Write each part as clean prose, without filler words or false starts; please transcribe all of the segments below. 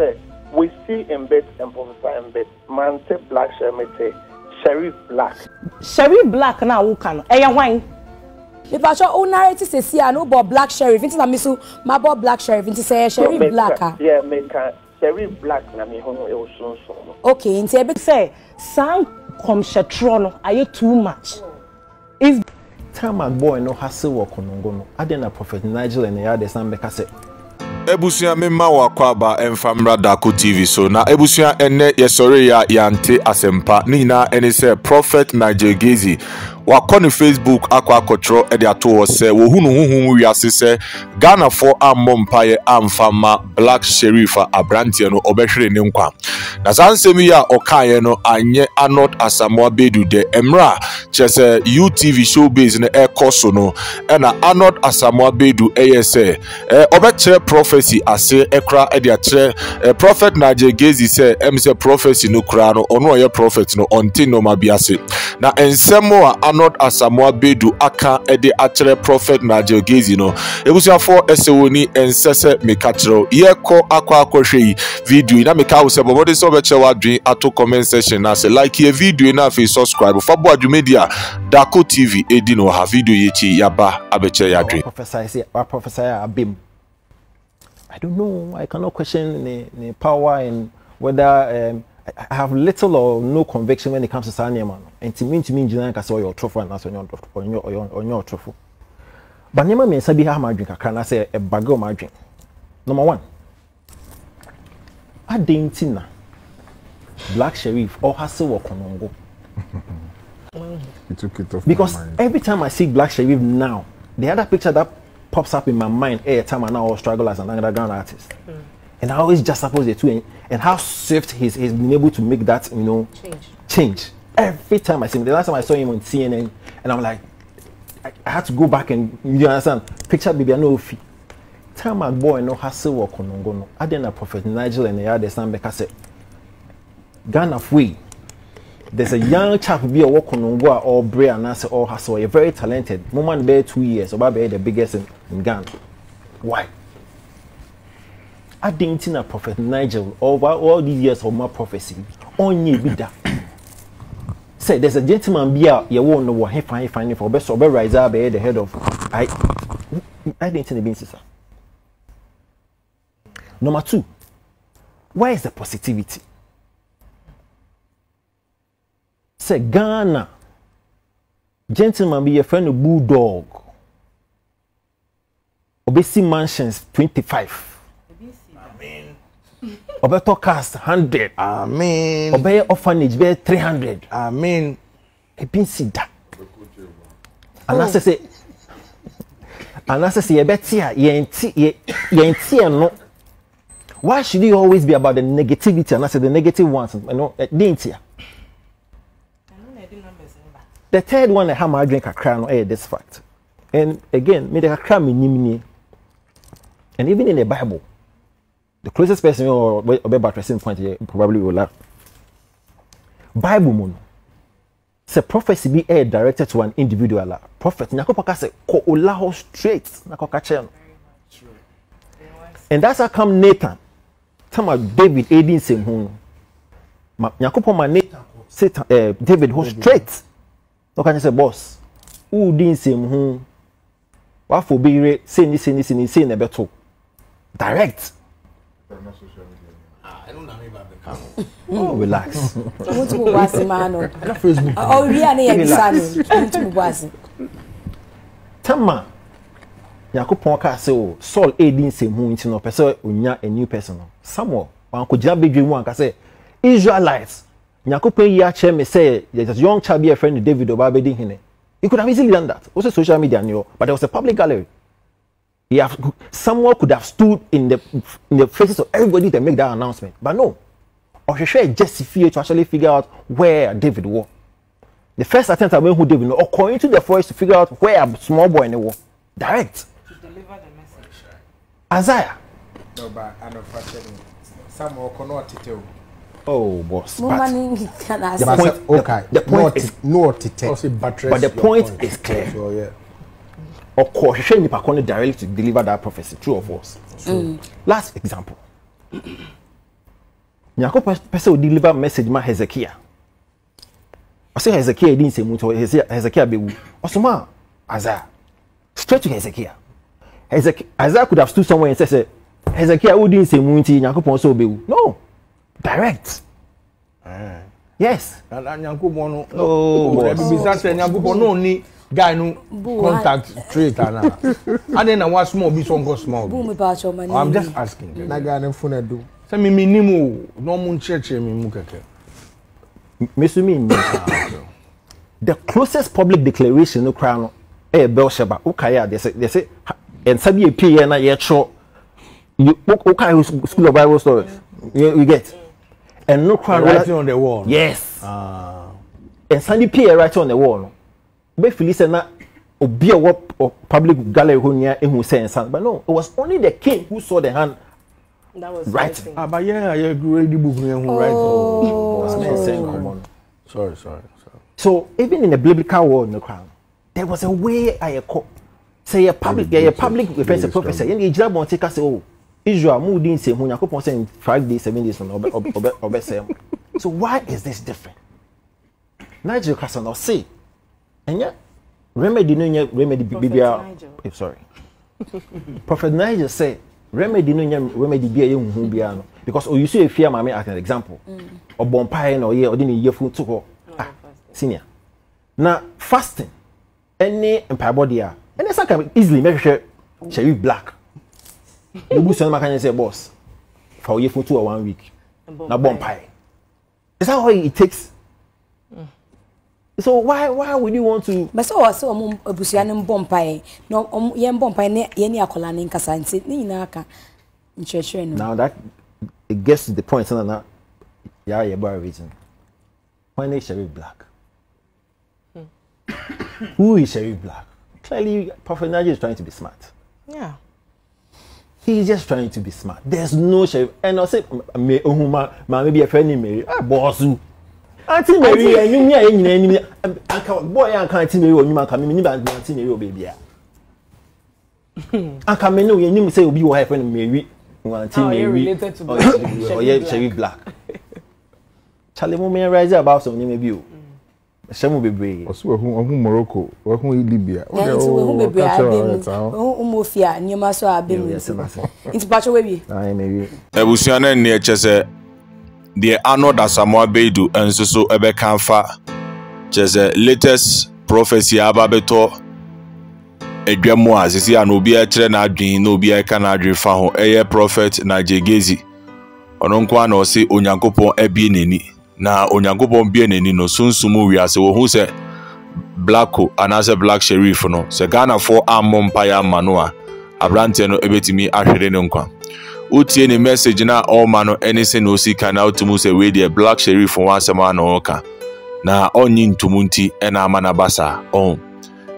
say, we see in bed and prophesy in bed. Man say black sheriff black. Sheriff black now who can? Eya wine. If I show narrative says here, no but black sheriff. Into misu, my boy black sheriff. Into say sheriff black. Yeah, make sheriff black na mi hono e osunso. Okay, into ebe say some come shetrono. Are you too much? If time and boy no hustle work onongono. Adena Prophet Nigel and the others and make say. Ebusia me mawa kwaba enfamra Darko TV so na ebusia ene yesore ya yante asempa nina ene se Prophet Nigel Gaisie wakoni Facebook akwa kotro edi atowo se wo hunu hunhu wiase se Ghana for amompaye amfama Black Sheriff abrantie no obehwere ne nkwa na sansemi ya okaye no anye anot asamoa bedu de emra chese UTV showbiz ne ekoso no ena anot asamoa bedu ese obekere prophecy ase ekra edi atre Prophet Nigel Gaisie se emse prophecy no kra no ono ye prophet no onti no mabiase na ensemo a Anod Asamoah Bedu aka ede atere Prophet Nigel Gaisie no ebusiafo esewoni ensese mekatro yeko akwa akohwe video na meka wo sebo body so beche wadwen ato comment section na se like ye video na fe subscribe for board media Darko TV edi no ha video yechi yaba abeche yadwen professor abim. I don't know, I cannot question the power and whether I have little or no conviction when it comes to Sanyaman. And to me, engineering can say, your trophy and that's on your trophy. But never means I be how my drink. I can say a bag of my drink. Number one, I didn't know Black Sheriff or Hassel or Konongo. He took it off. Because every time I see Black Sheriff now, the other picture that pops up in my mind every time I now struggle as an underground artist. Mm. And I always just suppose the two and how swift he's been able to make that, you know, change. Every time I see him, the last time I saw him on CNN, and I'm like, I had to go back and, you understand, picture baby, I know if he, time and boy, no hustle work on Ngono. I didn't Prophet Nigel and the other stand back. I said, Ghana Fui, there's a young chap be a work on Ngoa or Bray and answer or hustle, you're very talented. Moment bear 2 years, about the biggest in Ghana. Why? I didn't think a Prophet Nigel over all these years of my prophecy. Only with that. Say there's a gentleman beer, you won't know what he find for best or be rise up the head of I didn't think the business. Number two, where is the positivity? Say Ghana. Gentleman be a friend of bulldog. Obesity mansions 25. Obeto cast 100. Amen. Obey orphanage be 300. Amen. I been see that. And I say, you better ye no. Why should it always be about the negativity? And I said the negative ones, you know, didn't here. The third one I have my drink a crown or this fact. And again, made a crown in and even in the Bible. The closest person or buttressing point here probably will laugh. Bible moon. Say prophecy be air directed to an individual. Prophet Nakopaka say ko olaho straight Nakokachen. And that's how come Nathan. Tama David Aiden say home. Nakopoma Nathan Satan David who straight. No can you say boss? Who didn't say home? What for be say in a better direct. I don't know about the camera. Oh, relax. Oh, really? Saul aiding same who into no person, a new person. Someone, one could jump between one can say, Israelites, Nyakupe Yache may say, there's a young child be a friend of David Obabedin. You could have easily done that. Also, social media knew, but there was a public gallery. Someone could have stood in the faces of everybody to make that announcement, but no. Or she should just fear to actually figure out where David was. The first attempt I made who David was, or going into the forest to figure out where a small boy in the war. Direct. To deliver the message. Isaiah. No, but I'm not fashion. Someone cannot tell. Oh, boss. The point is not to tell. But the point is clear. So, yeah. Of course, you shouldn't be directly to deliver that prophecy, true or false. Last example. Nyako deliver message ma Hezekiah. I say Hezekiah didn't say much. Hezekiah bewu. Osuma Isaiah. Straight to Hezekiah. Isaiah could have stood somewhere and said, Hezekiah who didn't say much. Nyako ponso bewu. No, direct. Yes. Nyako pono. No. Guy no contact trade and then I was small, be some go small. Boom about your money. I'm just asking. That guy no phone do. Say me minimum no moon church me mukeke. The closest public declaration no crown eh Belsheba. Okay, they say and sabi a PA na yetro. You okay school of Bible stories. You get and no crown writing on the wall. Yes. And Sandy PA writing on the wall. Public gallery but no, it was only the king who saw the hand. That was right. But yeah, I agree the book who writes. Sorry. So even in the biblical world in the crown, there was a way I call say a public defense prophecy. And Israel won't take us oh Israel moved in say when you say in 5 days, 7 days or best. So why is this different? Nigel Castle say. And yet, remedy BBR. Sorry. Prophet Nigel said, remedy BBR. Because you see a fear, mammy, as an example. Or bompire or year or didn't year food to go. Senior. Now, fasting, any and parabodia, and that's can easily measure shall be black. The bush and my can say, boss, for year food 2 or 1 week. Now, bompire. Is that all it takes? So why would you want to? But so I saw a busian bompire. No, young bompire, any alcohol in Casa and Sydney in Aka. Now that it gets to the point, and that, yeah, you're by reason. When is Sheriff Black? Who is Sheriff Black? Clearly, Prophet Nigel is trying to be smart. Yeah. He's just trying to be smart. There's no sheriff. And I say, maybe a friend, maybe a boss. Auntie Mary, and you near any enemy. I can't boy, I can't tell you when you come in, but Auntie Mary, baby. I can't know you say, you have friend Mary, Auntie Mary, or yet Sheriff Black. Charlie Mummia rise about some name of you. Some will be brave. Or so, whom Morocco, or whom Libya, or whom will be Mofia, and your master are being it's Pacho baby. I may be. I was young near Chesser. The ano da Samoa Bedu and Susu Ebe Kanfa Chese latest prophecy ababeto Edwemwa Sisi anobia chere na adwin no bia ka na adwin fa ho eye Prophet Nigel Gaisie ononkwa na ose onyankopon ebie neni na onyankopon bie neni no sunsumu wiase wo hu se blacko anase Black Sheriff no se Ghana for amompaya manoa abrante no ebetimi ahwere ne nkwa utie ni message na all mano anything no see can out to move away the Black Sheriff for once a man or can now on yin to munti and a manabasa on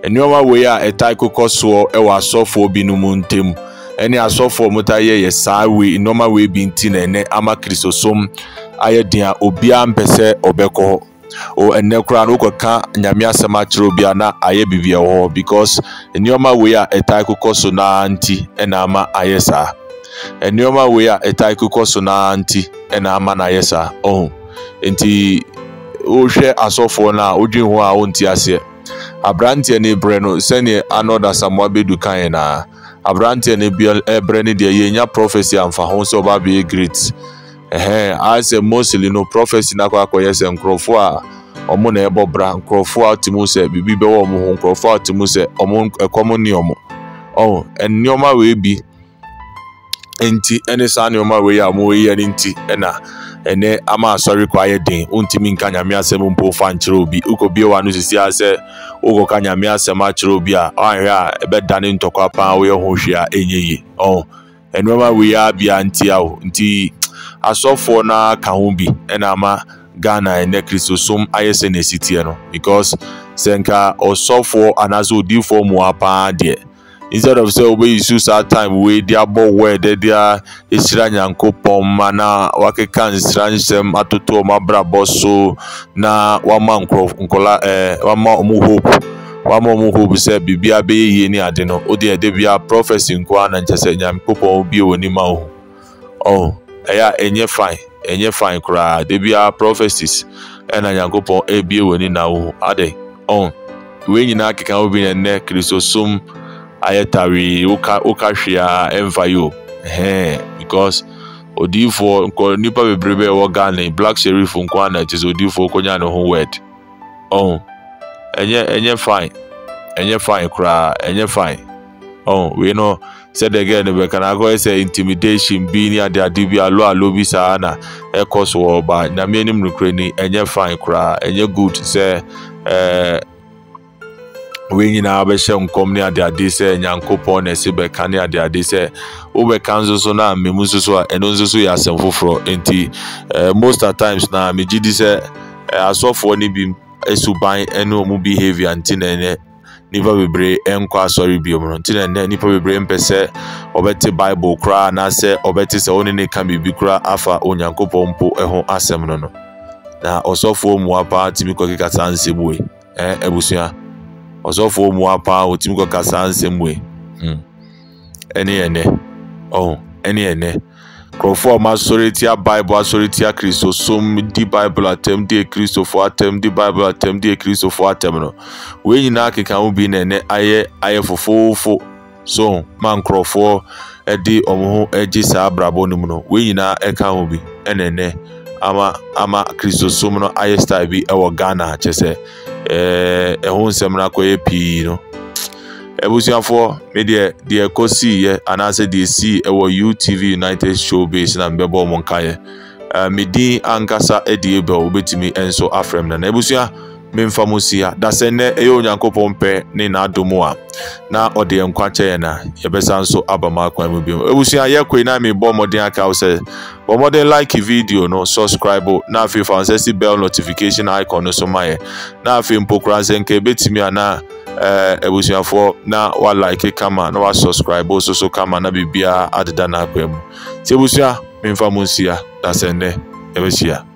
and you are we are a taiko cosso ewa so for binumuntim and ya so for mutaye yes I we normal way being tin and ama chrysosome I dear obiam pese obeko or a necra no can nyamia samachro biana aye bibia because in your we are a taiko cosso na anti and ama ayesa. And you are we are a taiko consonanti and a man, yes, oh, and tea, oh, share as off for now, would you want yes here? A branty and a breno, send ye another somewhat be ducaina. A branty and a bill, a brandy, the yenya prophecy and for homes over be great. Eh, I say mostly no prophecy in aqua, yes, and crowfoa, or monable bran, crowfoa timuse, bibibo, crowfoa timuse, among a common yomo. Oh, and yoma will be. Enti ene sane o ma we ya mo ye enti na ene ama asori kwaye den ontimi nka nyame asem mpo fa nkyere obi ukobie wa no sisi ase ugo ka nyame asem a kyere obi a anhwe a ebe dane ntokwa pa wo ye ho hwe a enyeyi oh eno ma we ya bia nti a o nti asofo na ka ho bi ena ama Ghana ene Christosum ayese ne sitie no because senka osofo anazo di form wa pa de. Instead of say we use our time we dia bo we dia isira nyankopon mana wakeka nsiransem atoto ma brabo so na wama nkola wama omu hope say bibia be ye ni ade no o de bia prophecy nko ana nchese nyankopon bi oni ma oh eya enye fine kura debia prophecies ena nyankopon ebie weni na wo ade on we nyina keka obi na ne Christosum ayetawi uka hwea envayo because odifo nko nipa bebrebe wo Ghana Black Sheriff nko na it is odifo konya no ho word on enye fine kura enye fine on we no said again we can go say intimidation being at the dibia law lobby sana e cause war ba na me nim nukreni enye fine kra enye good say we nyina abeshe nkom ni ade ade say nyankopon na se be kan ni ade ade say wo be kan so na memu so a eno so ya asem foforo enti most at times na me gidi say asofo ni bi esuban eno mu behavior anti na nipa bebre enkwa sorry biom ntina na nipa bebre mpese obeti bible kra na se obeti se oni ne kan bibi kra afa onyankopon po eho asem no na osofo mu apa timi ko kasa nsemwe ebusua osofo mu apa otimi ko kasa nsemwe ene conform authority a bible authority a Christo som di bible atem di Christo for atem di bible atem di Christo for atem no we nyina keka wo bi na ne aye fofofo so man crofo e di omo eji sa brabo no no we nyina eka ho bi enene ama Christo som no aye style bi e wo Ghana chese e ho nsem na koye pi no Ebusiafo me de ekosi ye anase de si ewo UTV United Showbiz na mbebo monkaye me din ankasa ediebe obetimi enso afrem na ebusia me mfamosia da sene eyo nyankopon pe ni na adomo a na ode enkwache na yebesa nso abama akwa mu bi ebusia ye koi na me bo modern aka ose bo modern like video no subscribe na afi fa sesi bell notification icon no so maye na afi mpokra senke betimi ana ebusiafo na wa like kama na wa subscribe also so kama na bibia adida na akwem ti ebusia me mfamosia da sene ebesia